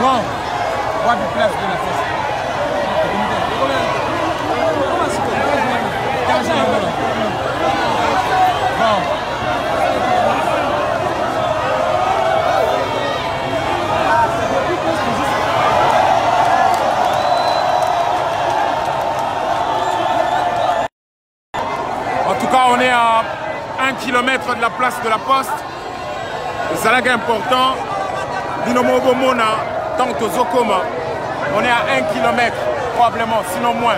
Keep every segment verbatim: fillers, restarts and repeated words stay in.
Bon, what the place de la fête. Bon. On est à un kilomètre de la place de la Poste. C'est là important. On est à un kilomètre, probablement, sinon moins.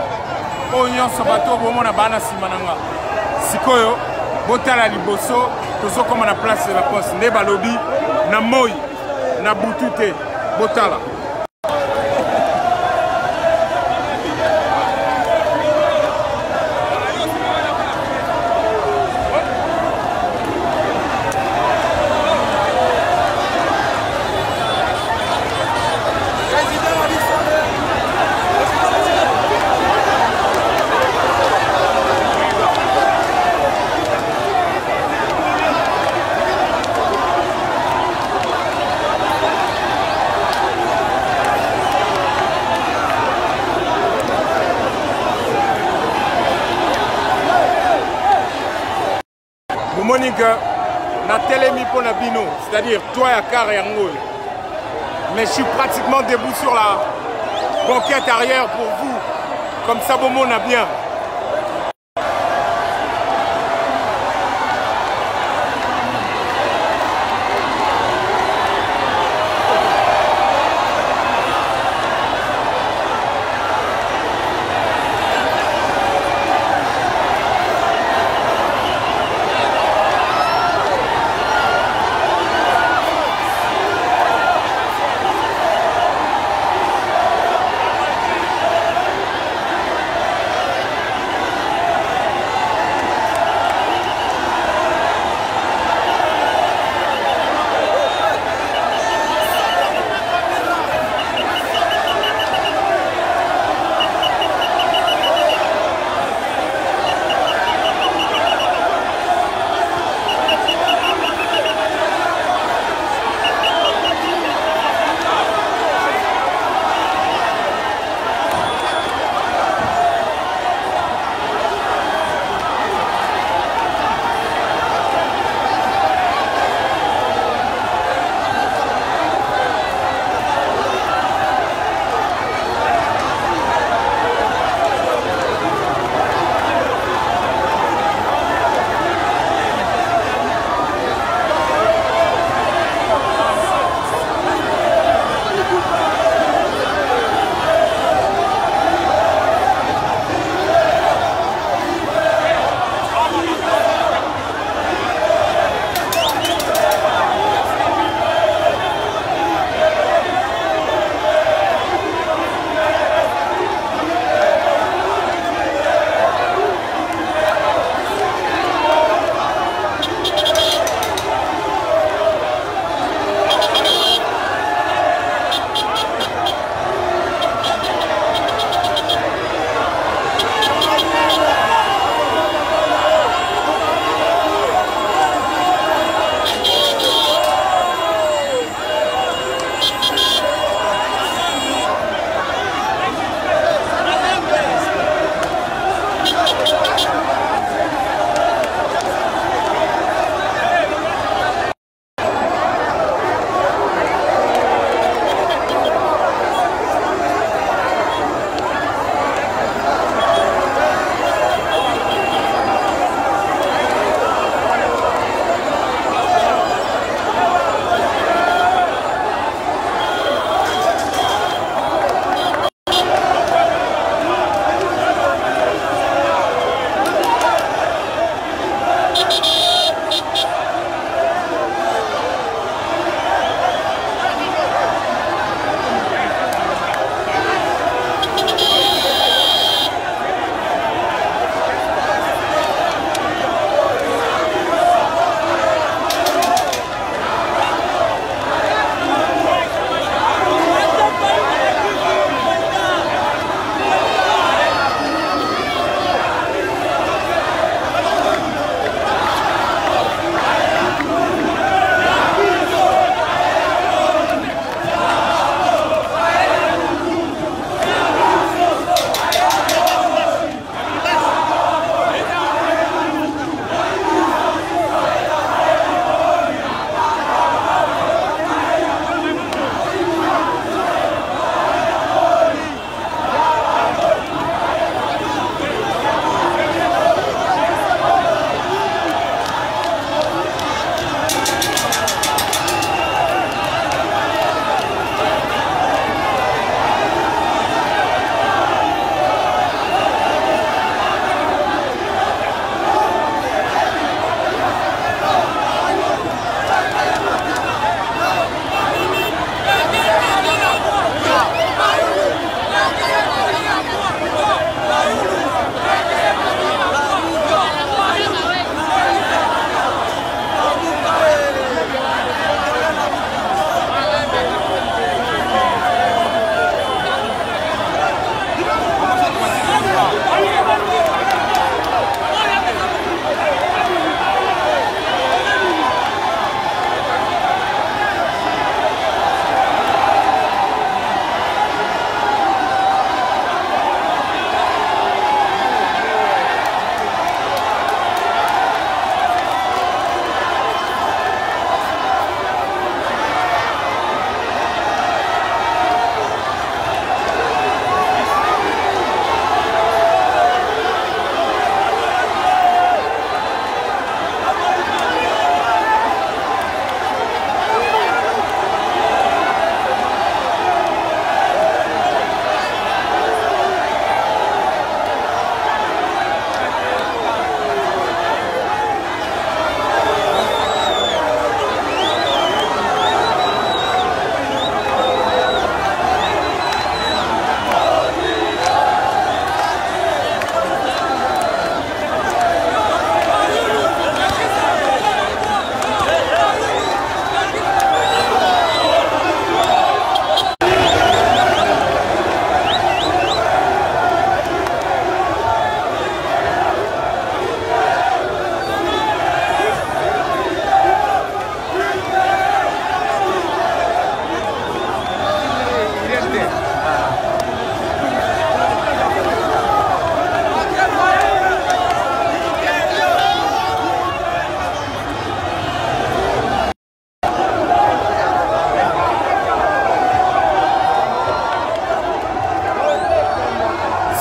On est à bateau, on est à Banassimananga. Sikoyo, Botala Liboso, Tozo comme la place de la Poste. Neba Lobby, Namoy, Nabutute, Botala. C'est-à-dire toi à car et en haut. Mais je suis pratiquement debout sur la banquette arrière pour vous. Comme ça, Bomo n'a bien.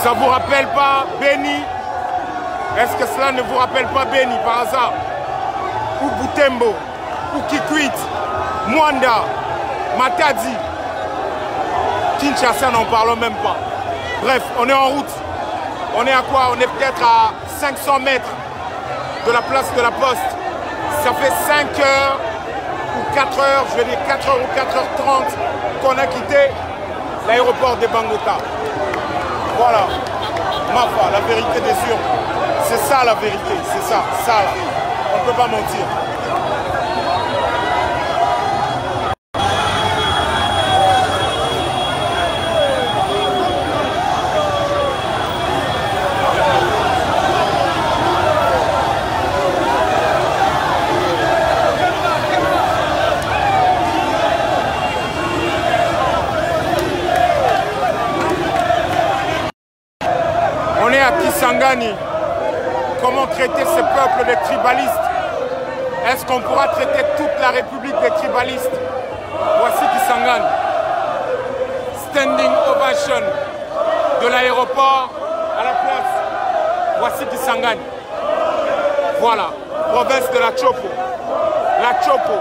ça vous rappelle pas Beni? Est-ce que cela ne vous rappelle pas Beni par hasard? Ou Butembo? Ou Kikuit? Mwanda? Matadi? Kinshasa, n'en parlons même pas. Bref, on est en route. On est à quoi? On est peut-être à cinq cents mètres de la place de la Poste. Ça fait cinq heures ou quatre heures, je vais dire quatre heures ou quatre heures trente qu'on a quitté l'aéroport de Banguta. Voilà, Mafa, la vérité des urnes. C'est ça la vérité, c'est ça, ça là. On ne peut pas mentir. Comment traiter ce peuple de tribalistes? Est-ce qu'on pourra traiter toute la République des tribalistes? Voici Kisangani. Standing ovation de l'aéroport à la place. Voici Kisangani. Voilà, province de la Chopo. La Chopo.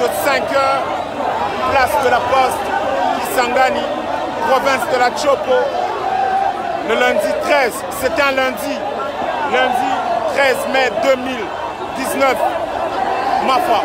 de cinq heures, place de la Poste, Kisangani, province de la Chopo, le lundi treize, c'est un lundi, lundi treize mai deux mille dix-neuf, Mafa.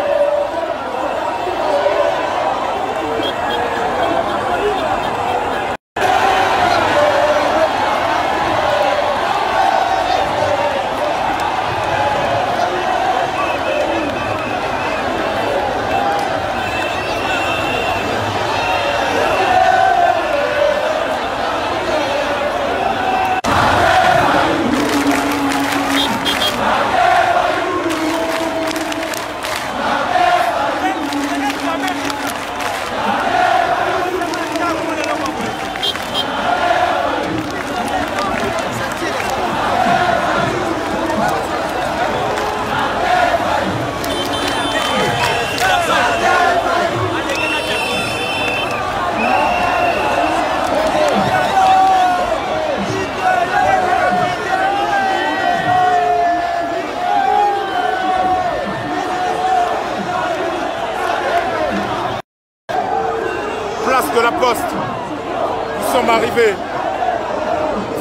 De la Poste, nous sommes arrivés.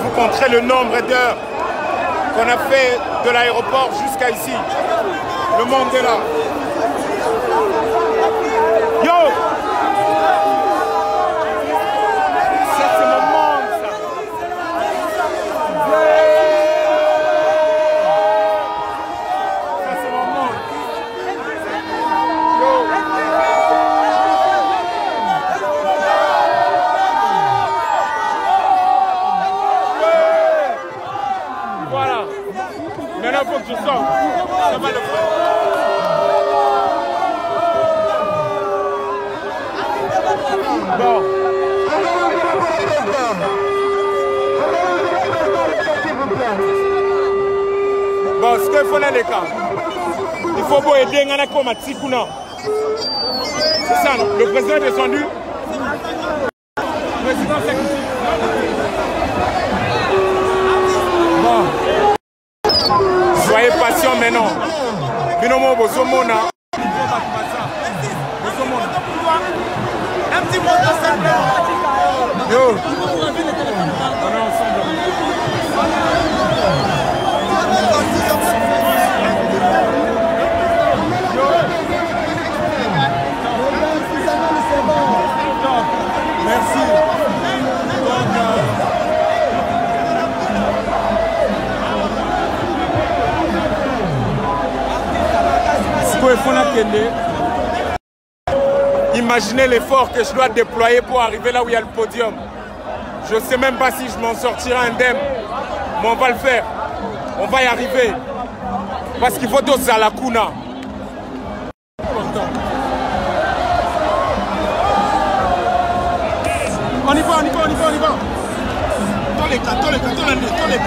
Vous compterez le nombre d'heures qu'on a fait de l'aéroport jusqu'à ici. Le monde est là. Yo, c'est le monde, ça. Ça, c'est mon monde. Maintenant, il faut que je sorte. Ça va le faire. Bon. Bon, ce qu'il faut là, les gars, il faut que aider Ngana comme à Tsikuna. C'est ça, le président est descendu. Le président c'est bon. Soyez patient maintenant. Binomo Bozomona. Un petit mot de salut. Yo. On est ensemble. Merci. Imaginez l'effort que je dois déployer pour arriver là où il y a le podium. Je ne sais même pas si je m'en sortirai indemne, mais on va le faire. On va y arriver. Parce qu'il faut tous à la Kuna. On y va, on y va, on y va, on y va. Dans les cas, dans les cas, dans les cas, dans les cas.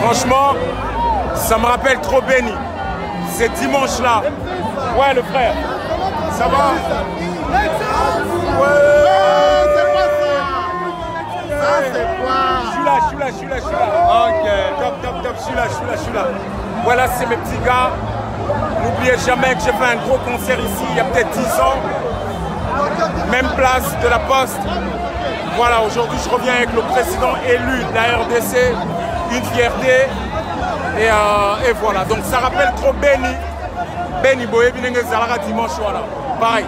Franchement, ça me rappelle trop Béni. C'est dimanche là. Ouais le frère. Ça va? Ouais. C'est pas ça. Ça c'est quoi? Je suis là, je suis là, je suis là, je suis là. Ok. Top, top, top. Je suis là, je suis là, je suis là. Voilà, c'est mes petits gars. N'oubliez jamais que j'ai fait un gros concert ici il y a peut-être dix ans. Même place de la Poste. Voilà, aujourd'hui je reviens avec le président élu de la R D C. Une fierté, et, euh, et voilà. Donc ça rappelle trop Béni. Béni Boye, Binenge Zalara dimanche, voilà. Pareil.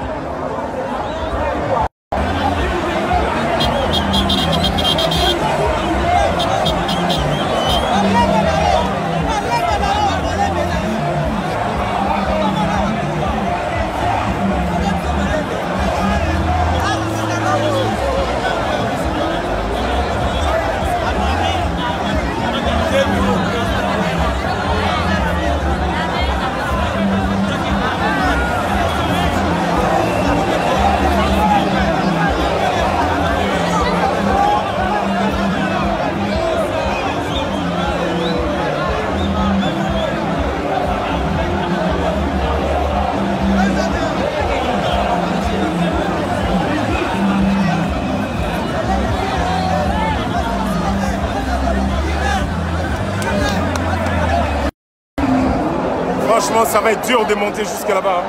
ça va être dur de monter jusqu'à là-bas.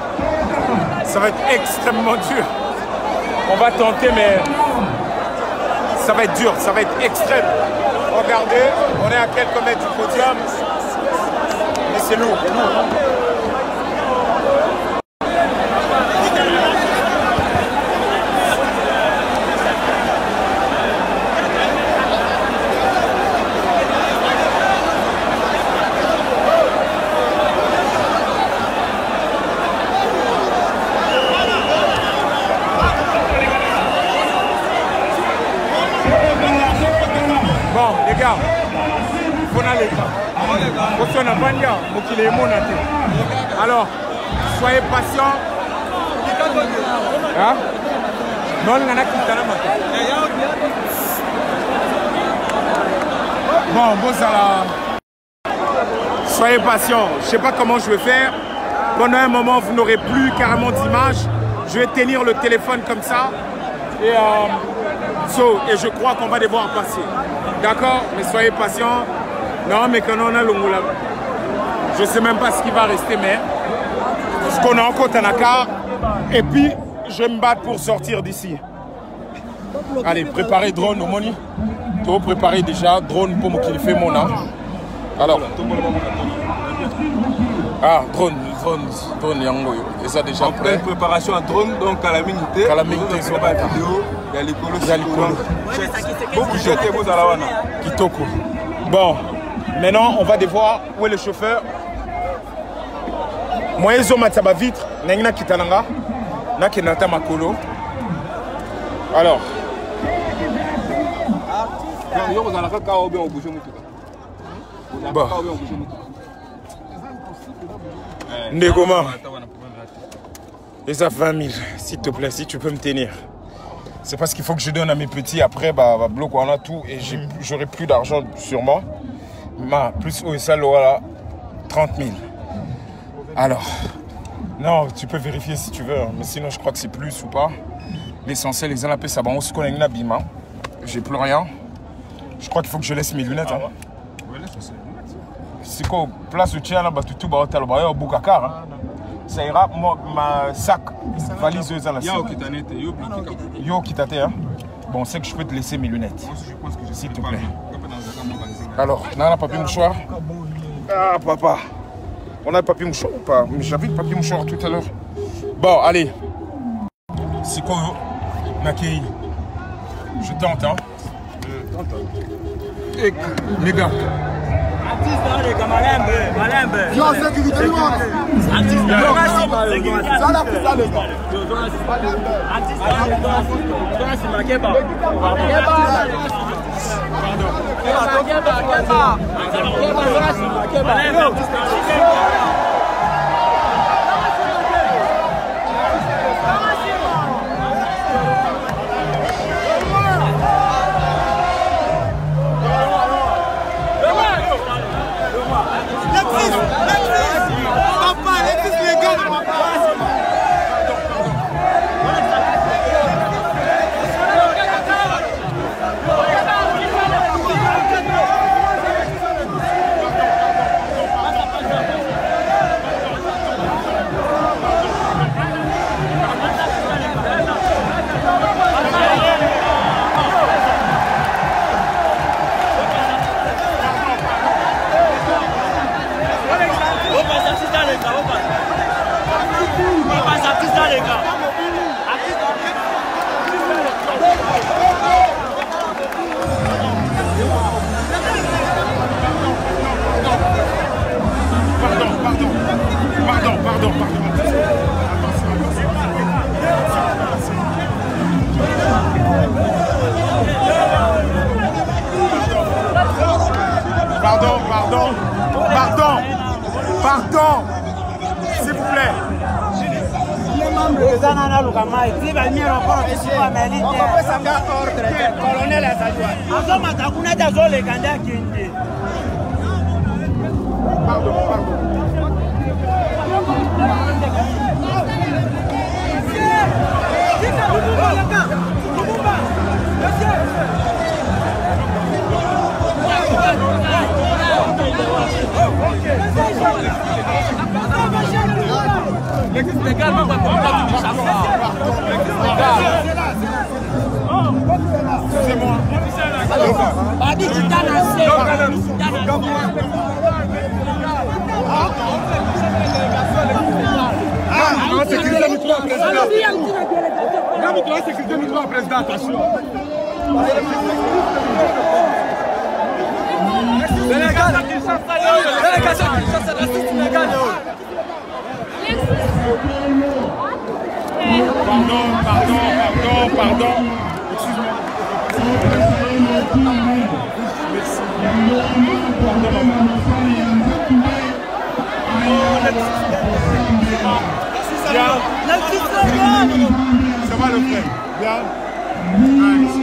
Ça va être extrêmement dur. On va tenter, mais ça va être dur, ça va être extrême. Regardez, on est à quelques mètres du podium. Mais c'est lourd, lourd. Alors, soyez patients. Hein? Non, il y en a qui t'en Bon, bon, ça là. Soyez patients. Je ne sais pas comment je vais faire. Pendant un moment, vous n'aurez plus carrément d'image. Je vais tenir le téléphone comme ça. Et, euh, so, et je crois qu'on va devoir passer. D'accord? Mais soyez patients. Non, mais quand on a le moulin. Je ne sais même pas ce qui va rester, mais ce qu'on a encore Tanaka. Et puis, je vais me battre pour sortir d'ici. Allez, préparez drone au Moni. Tu as préparé déjà drone pour qu'il fait mon âme. Alors. Ah, drone, drone, drone, yango. Et ça déjà en prêt. Préparation à drone, donc à la minute. À la minute, il y a la vidéo, il y a l'écolo, il y a l'écolo. Vous vous jetez, vous à la wana. Kitoko. Bon, maintenant, on va devoir où est le chauffeur. Moi, je suis en vitre, je suis en makolo. Alors. Bon. Ndegoma. Et ça vingt mille, s'il te plaît, si tu peux me tenir. C'est parce qu'il faut que je donne à mes petits, après, bah, bah bloc, on a tout, et j'aurai plus d'argent sur moi. Ma, plus haut et ça, là, trente mille. Alors, non, tu peux vérifier si tu veux, mais sinon je crois que c'est plus ou pas. L'essentiel, ils ont appelé ça. Bon, on se connaît une abîme. J'ai plus rien. Je crois qu'il faut que je laisse mes lunettes. Ah, hein. Ouais. Ouais, c'est quoi, place où tu as là, tu tout bah, au Boukakar. Ça ira, moi, ma sac, valise, ils ont la sac. Yo, qui t'attend. Bon, c'est que je peux te laisser mes lunettes. S'il te plaît. Alors, on a un papier mouchoir. Ah, papa. On a un papier mouchoir ou pas? J'avais le papier mouchoir tout à l'heure. Bon, allez. C'est quoi, Makéi? Je tente, hein. Je tente. Les gars. Pardon, pardon. existe des gars, nous va comprendre du chapeau. Il existe des gars. C'est moi. On dit tu t'en as assez. Ah, on sécurité nous trois présidents. Quand vous trouvez sécurité nous trois présidents, attention. Délégation de Kinshasa, délégation de Kinshasa, raciste délégation de haut. Pardon, pardon, pardon, pardon. Excuse-moi. Merci. Pardon, maman. Ça va le frère. Bien. Nice.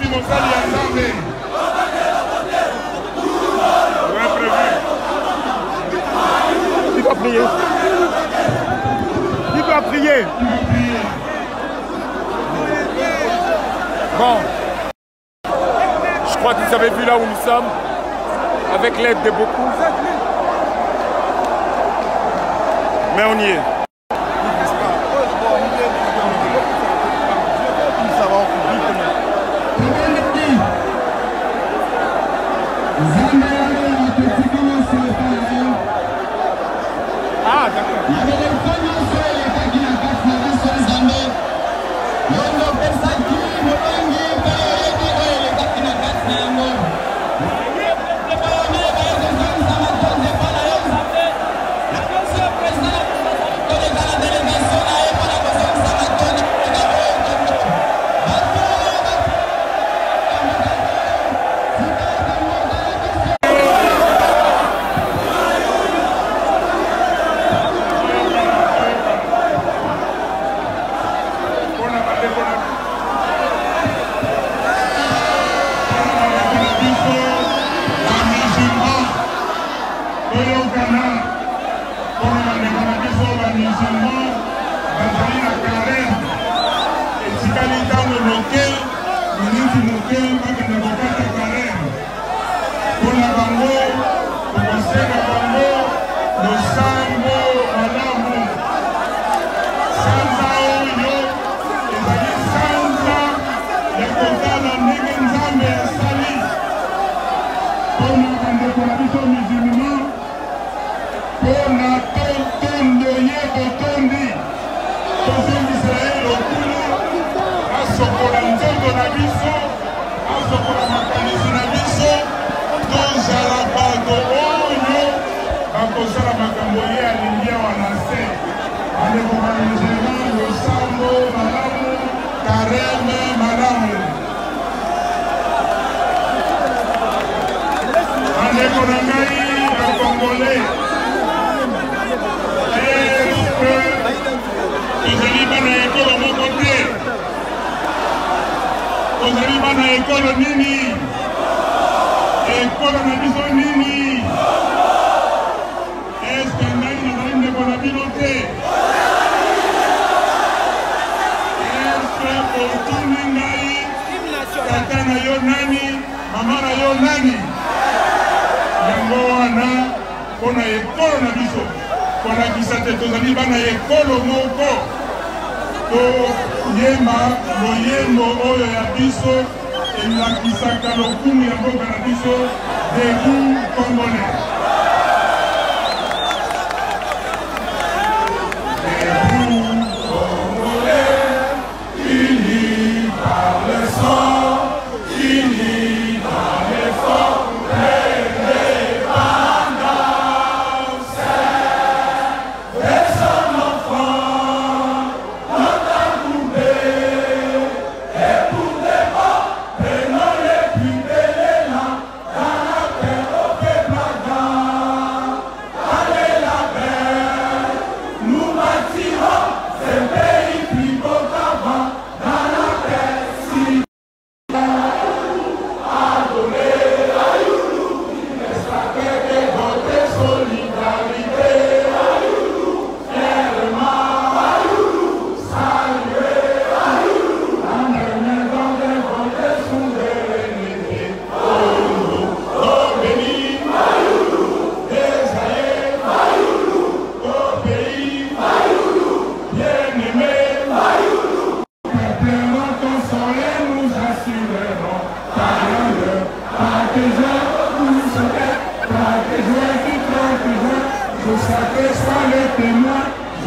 Vamos a liar. Il va prier. Il va prier. Bon. Je crois que vous avez vu là où nous sommes, avec l'aide de beaucoup. Mais on y est. Thank you.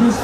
Are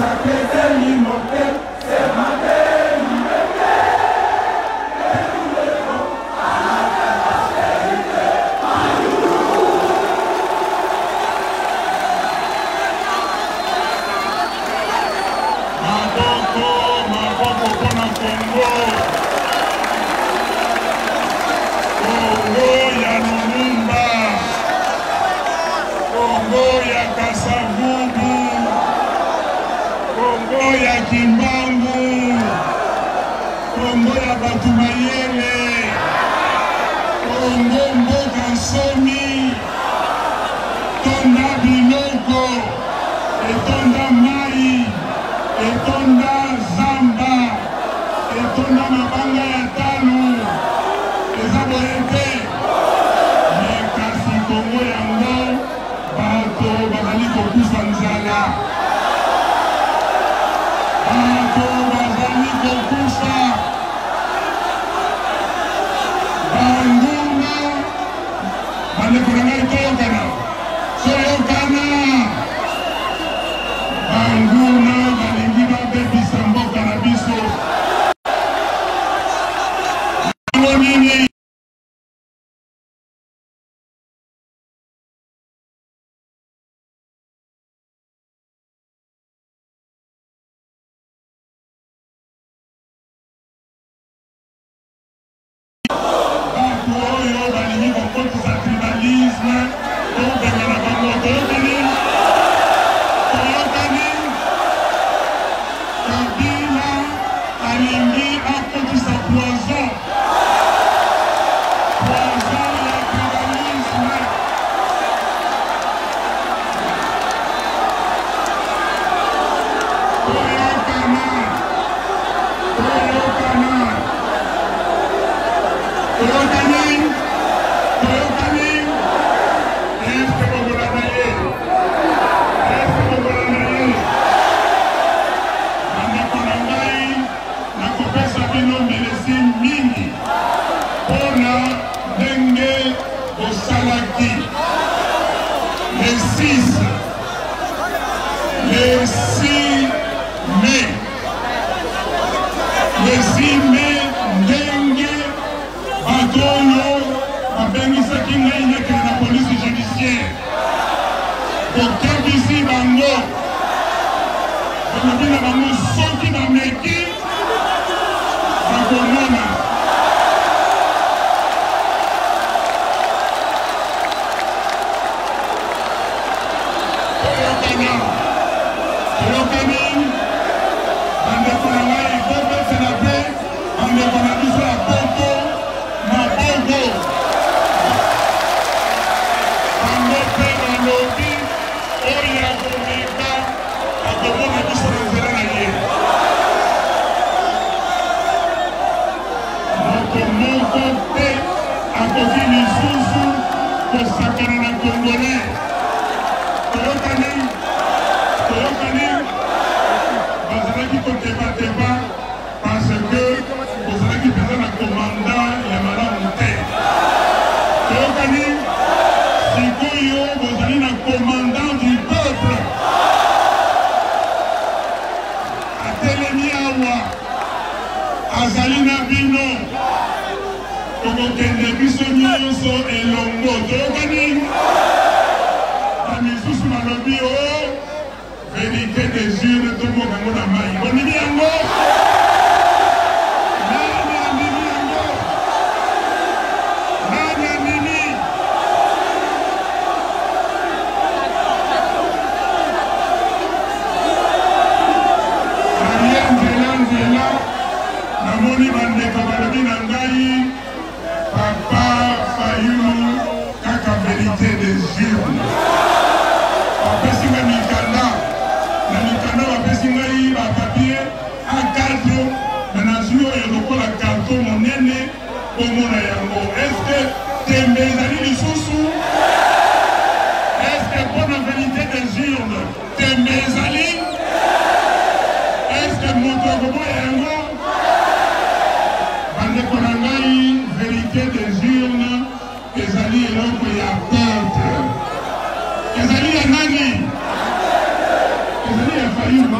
you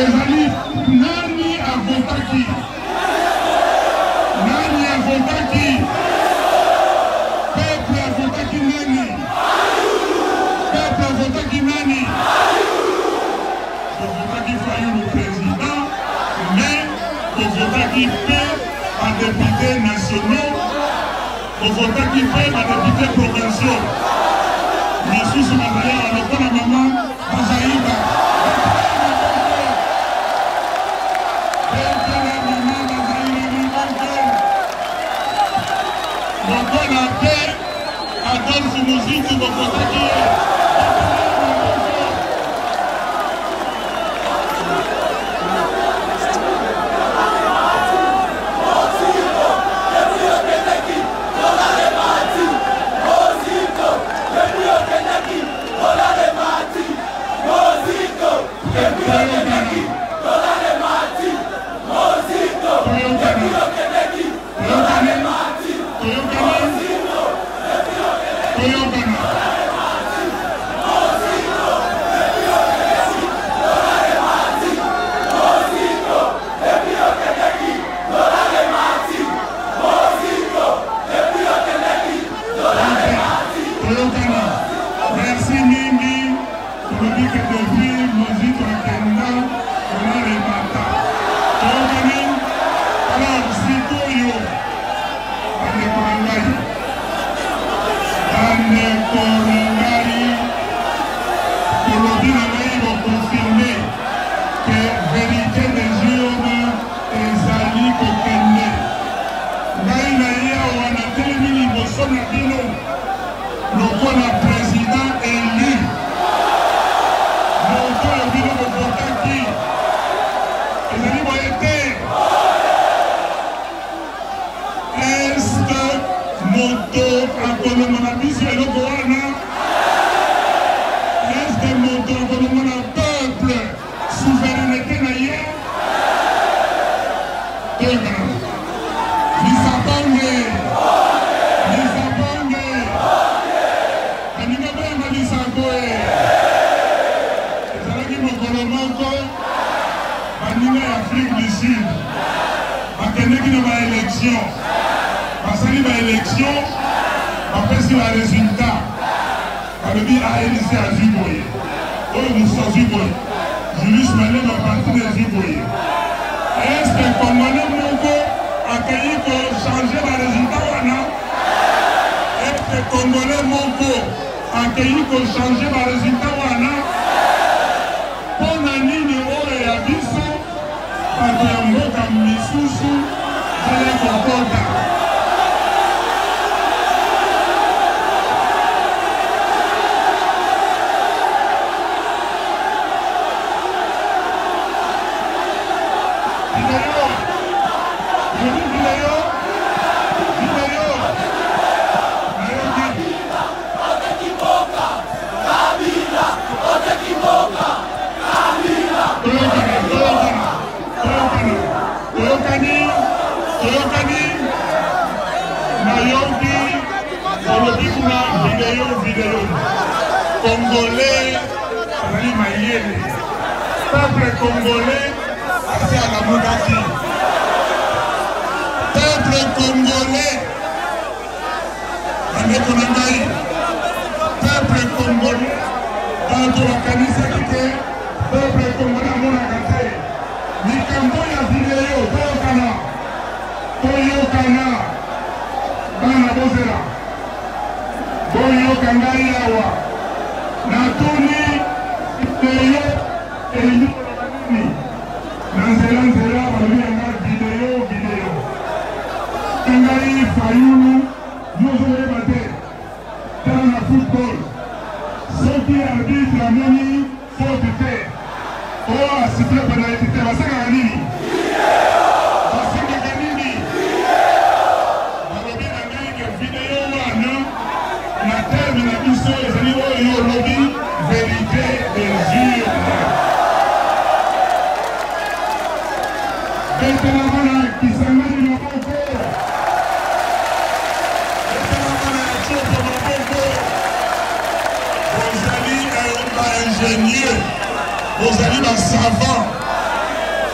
ezali nani avotaki nani avotaki pepe avotaki nani pepe avotaki nani avotaki Fayulu président mais avotaki pepe à député national avotaki pepe à député provincial Jésus m'a dit à l'école à maman Bazaïba. Musique de votre vous allez un savant.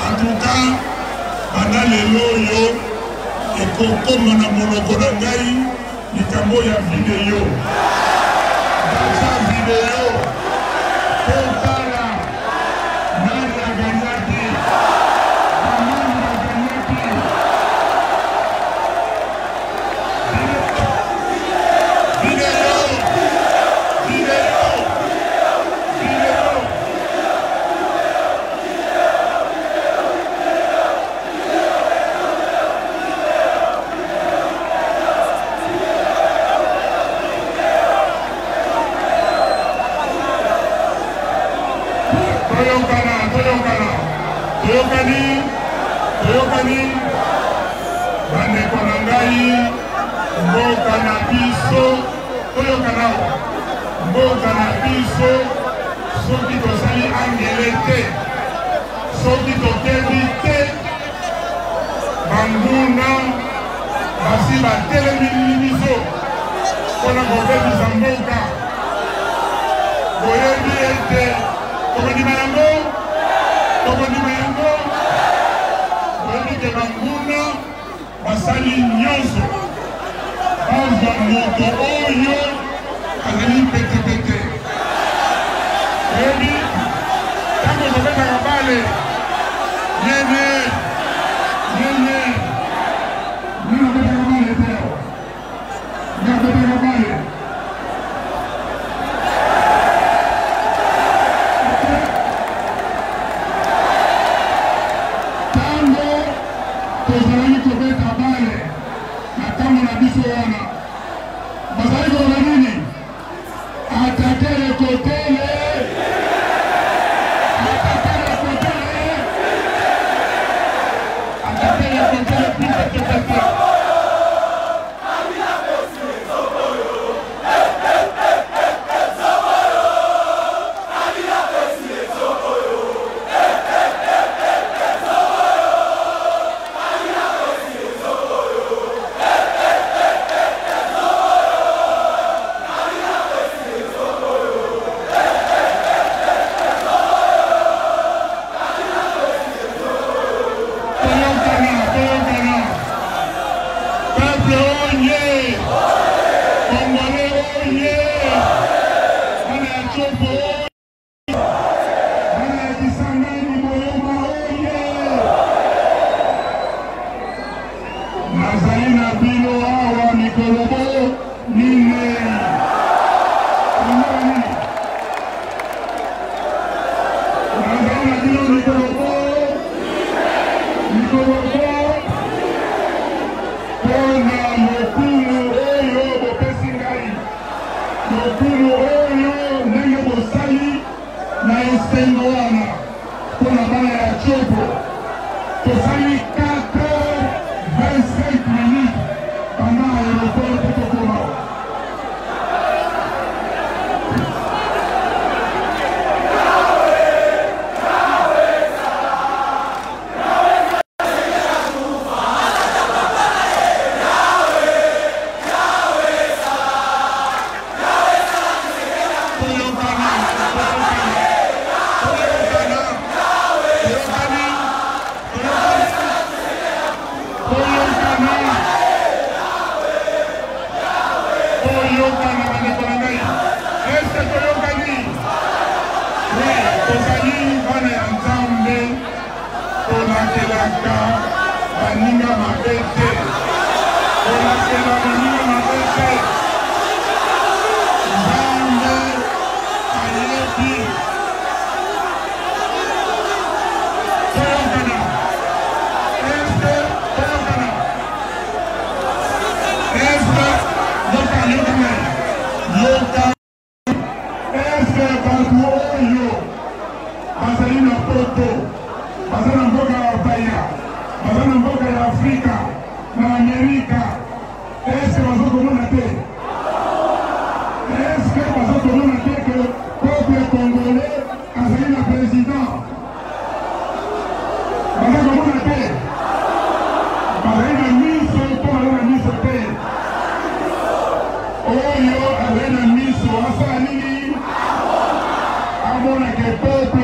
En tout cas, pendant les loyaux, et Koko Manamonokorangai, il y a une vidéo. Dans sa vidéo, Kotala, Nana Ganati, Nana Ganati. Vidéo, vidéo, vidéo, Toyokani, Toyokani, Banekonangai, Mbokana Biso, Toyokana, Mbokana Biso, soki tosali angele te, soki tokebi te, Banguna, basi batelemilimiso, pona kobebisa mboka, boyebi ete, tokondima yango, tokondima yango. Que Banguta basali nyoso bazwa moto oyo azali pete pete ebi tango tobetaka bale yene yene nino betaka bale teo nakobetaka bale People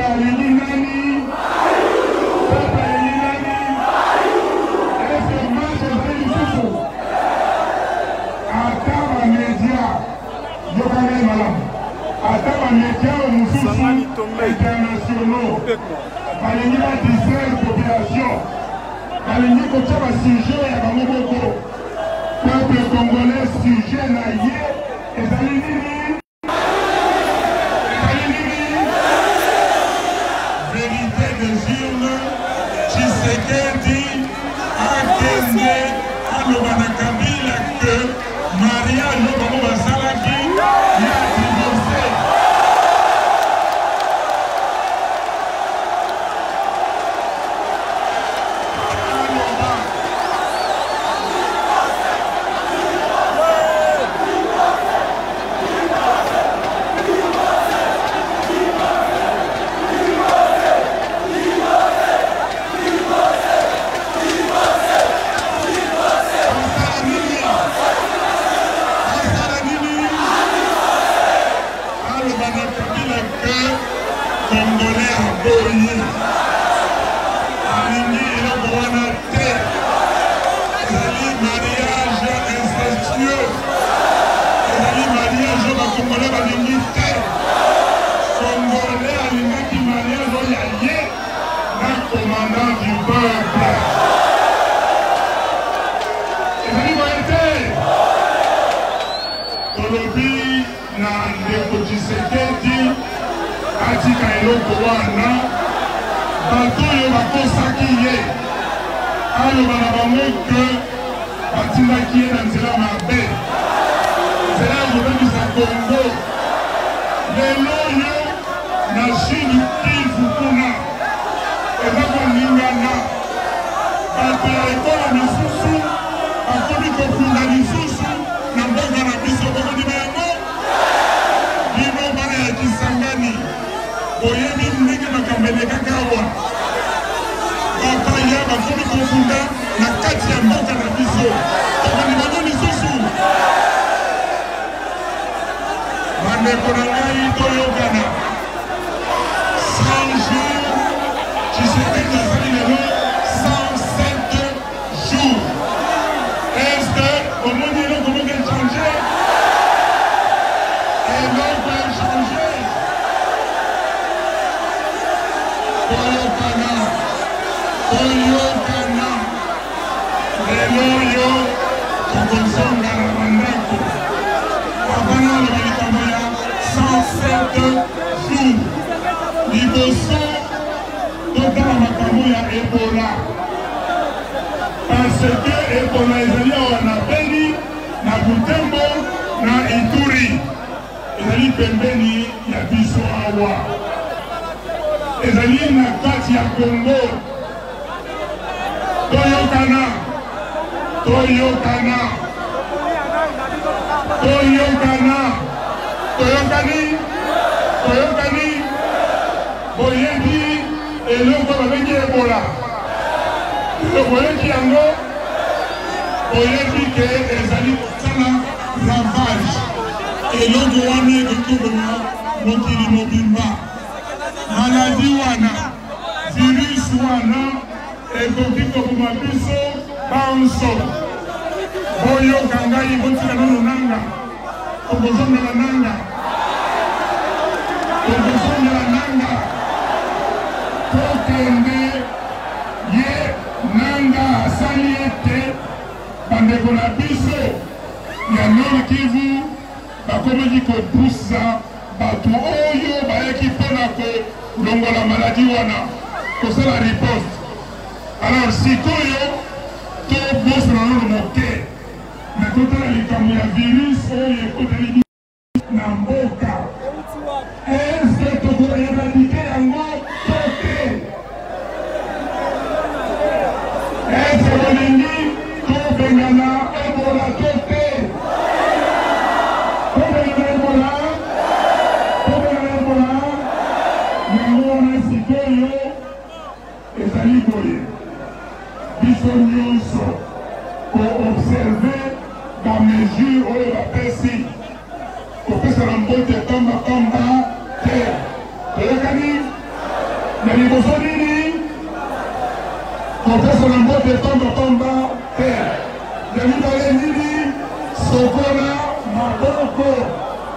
are living in balingi ba distraire population, balingi kotia ba sujet ya bango moko. Peuple congolais sujet na ye ezali nini? Ezali nini? Vérité des urnes, Tshisekedi akende aloba na Kabila ke mariage bango basalaki ya divorce.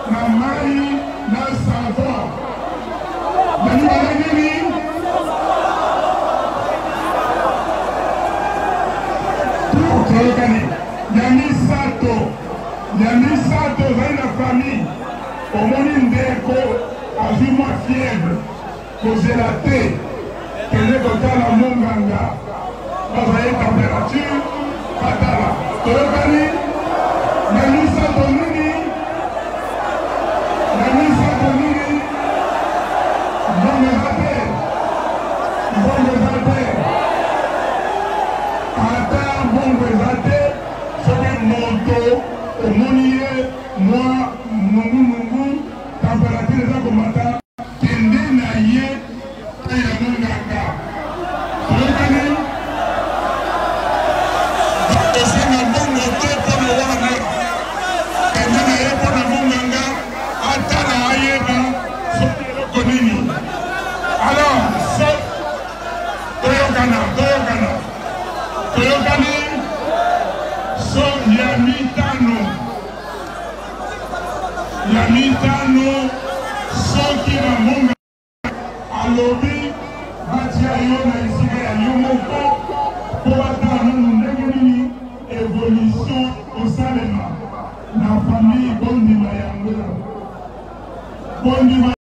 Namari na sava. Namari nini?